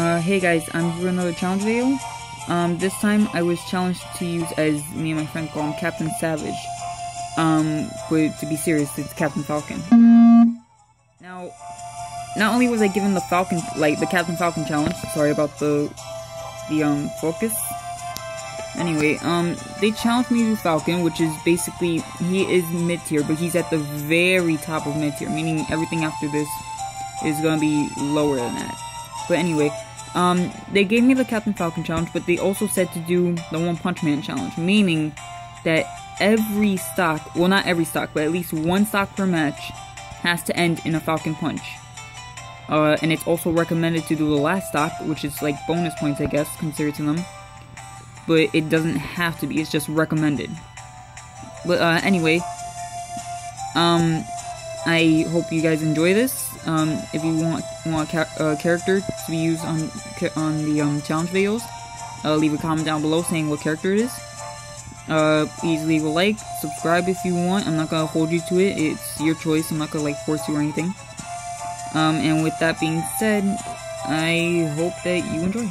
Hey guys, I'm here with another challenge video. This time I was challenged to use, as me and my friend call him, Captain Savage. But to be serious, it's Captain Falcon. Now, not only was I given the Falcon, like, the Captain Falcon challenge, sorry about the focus. Anyway, they challenged me to Falcon, which is basically, he is mid-tier, but he's at the very top of mid-tier, meaning everything after this is gonna be lower than that. But anyway, they gave me the Captain Falcon challenge, but they also said to do the One Punch Man challenge, meaning that every stock, well, not every stock, but at least one stock per match has to end in a Falcon Punch. And it's also recommended to do the last stock, which is like bonus points, I guess, considered to them. But it doesn't have to be, it's just recommended. But anyway, I hope you guys enjoy this. If you want a character to be used on the challenge videos, leave a comment down below saying what character it is. Please leave a like, subscribe if you want. I'm not gonna hold you to it, it's your choice, I'm not gonna like force you or anything. And with that being said, I hope that you enjoy.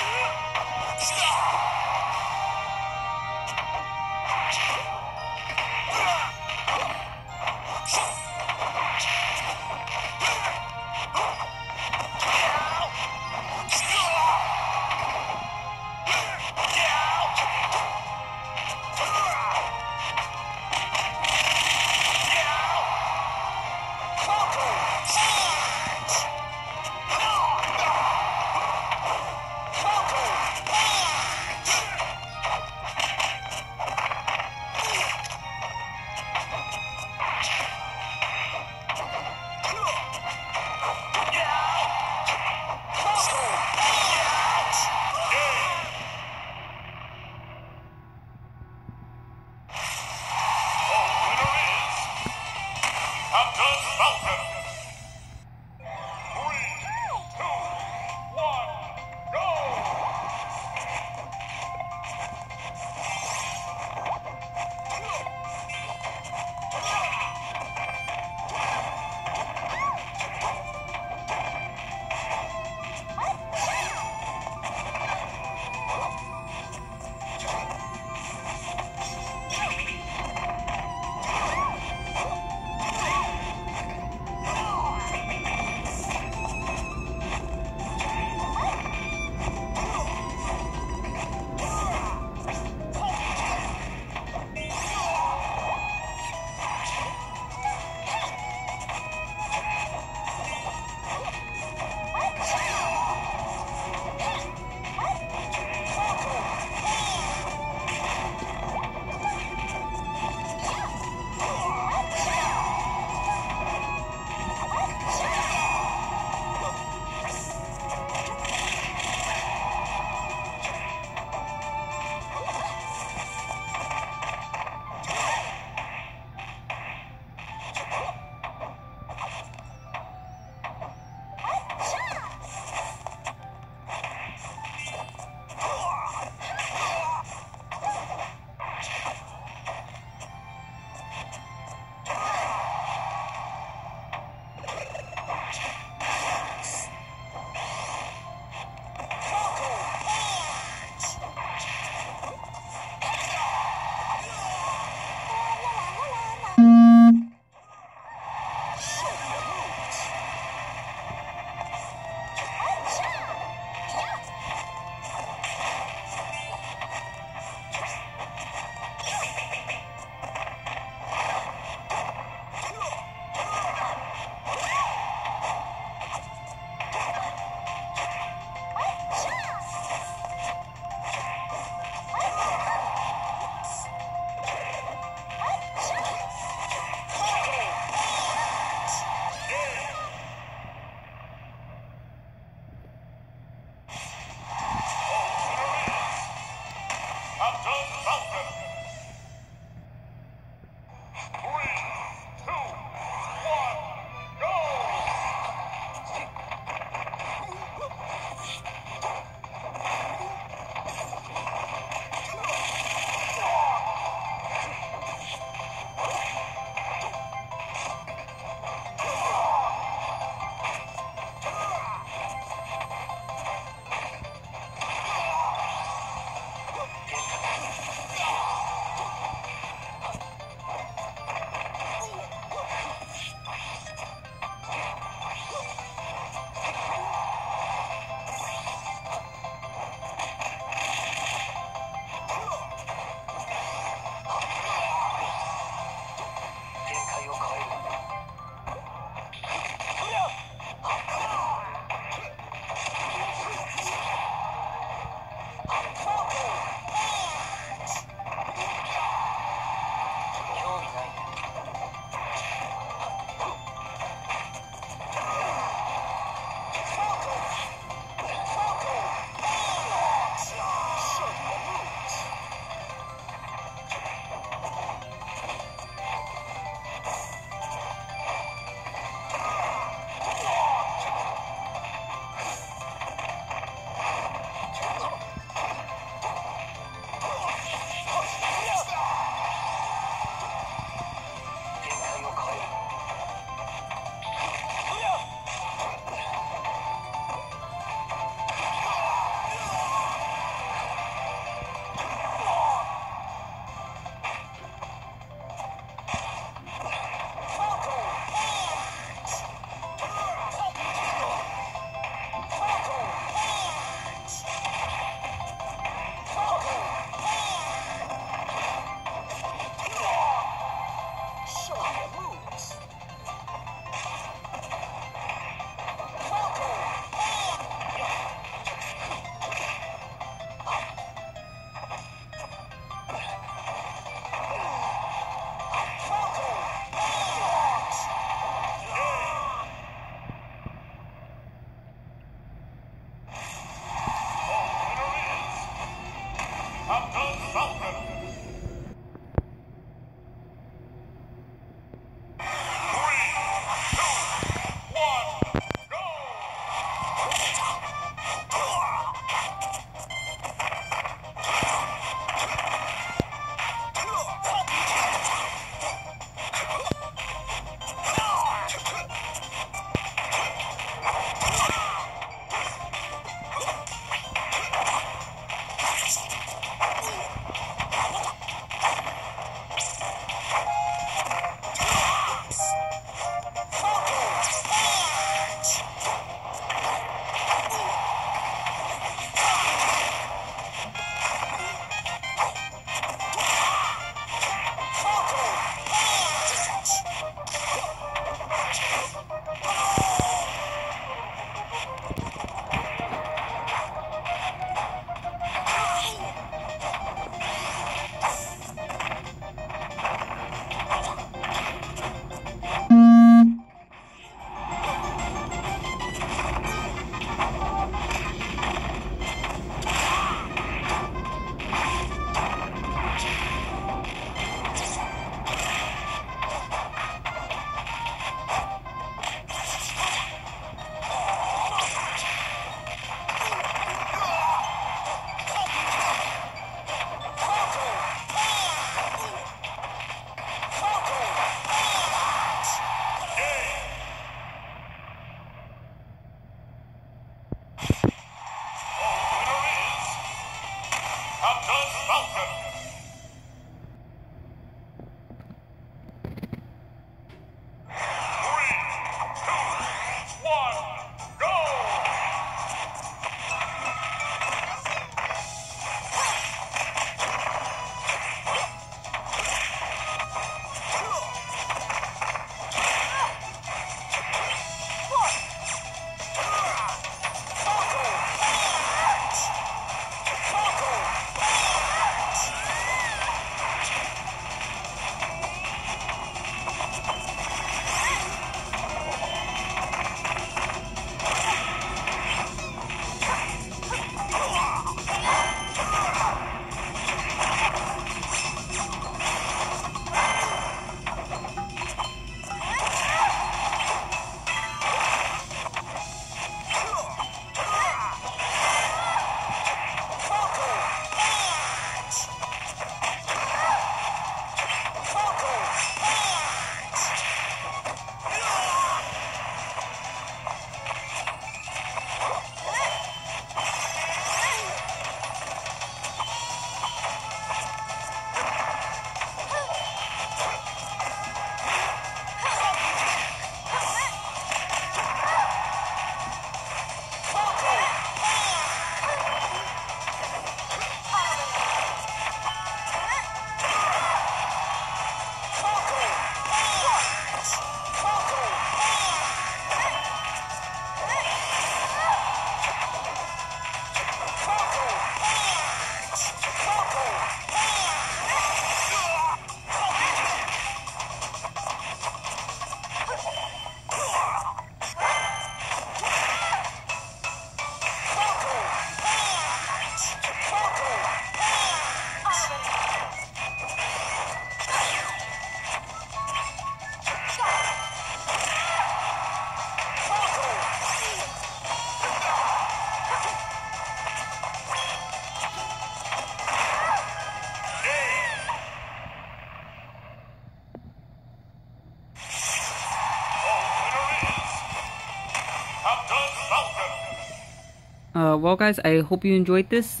Well guys, I hope you enjoyed this.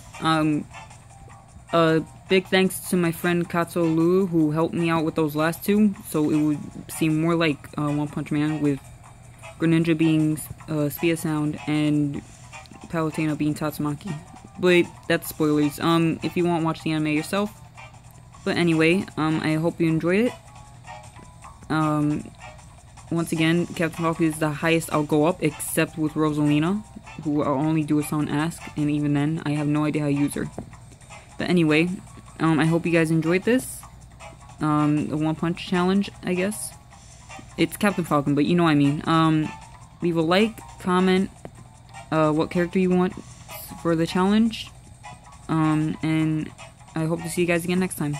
Big thanks to my friend Katsuolu who helped me out with those last two, so it would seem more like One Punch Man, with Greninja being Sphia Sound and Palutena being Tatsumaki. But that's spoilers. If you want, watch the anime yourself. But anyway, I hope you enjoyed it. Once again, Captain Falcon is the highest I'll go up, except with Rosalina, who I'll only do if someone asks, and even then, I have no idea how to use her. But anyway, I hope you guys enjoyed this, the One Punch Challenge, I guess. It's Captain Falcon, but you know what I mean. Leave a like, comment, what character you want for the challenge, and I hope to see you guys again next time.